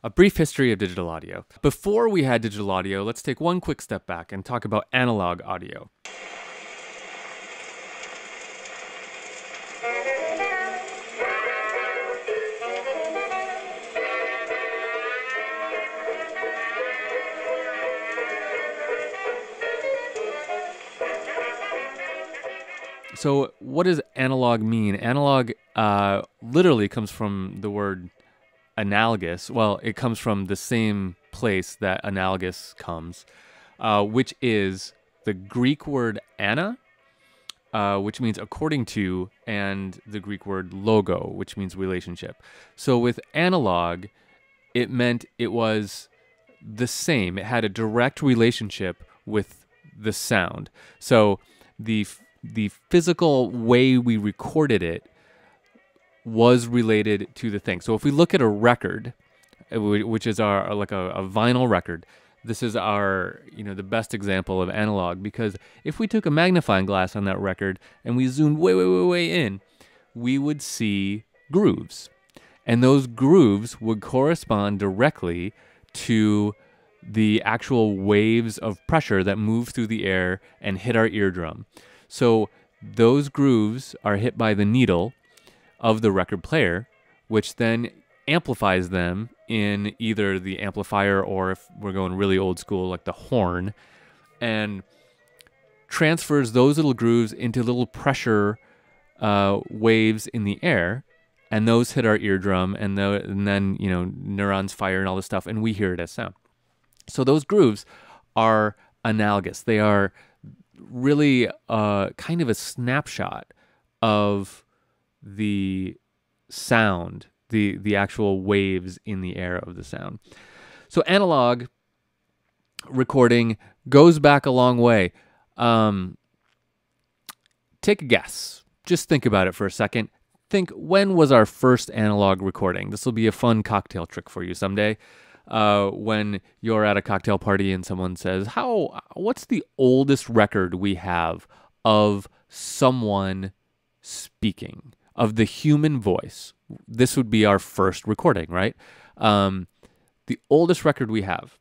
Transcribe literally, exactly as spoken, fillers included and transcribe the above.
A brief history of digital audio. Before we had digital audio, let's take one quick step back and talk about analog audio. So what does analog mean? Analog uh, literally comes from the word analogous. Well, it comes from the same place that analogous comes, uh, which is the Greek word ana, uh, which means according to, and the Greek word logo, which means relationship. So with analog, it meant it was the same. It had a direct relationship with the sound. So the the physical way we recorded it was related to the thing. So if we look at a record, which is our like a, a vinyl record, this is our, you know, the best example of analog, because if we took a magnifying glass on that record and we zoomed way, way, way, way in, we would see grooves. And those grooves would correspond directly to the actual waves of pressure that move through the air and hit our eardrum. So those grooves are hit by the needle of the record player, which then amplifies them in either the amplifier or, if we're going really old school, like the horn, and transfers those little grooves into little pressure uh, waves in the air, and those hit our eardrum, and, the, and then, you know, neurons fire and all this stuff, and we hear it as sound. So those grooves are analogous. They are really uh, kind of a snapshot of the sound, the, the actual waves in the air of the sound. So analog recording goes back a long way. Um, take a guess. Just think about it for a second. Think, when was our first analog recording? This will be a fun cocktail trick for you someday. Uh, when you're at a cocktail party and someone says, "How? What's the oldest record we have of someone speaking, of the human voice?" This would be our first recording, right? Um, the oldest record we have.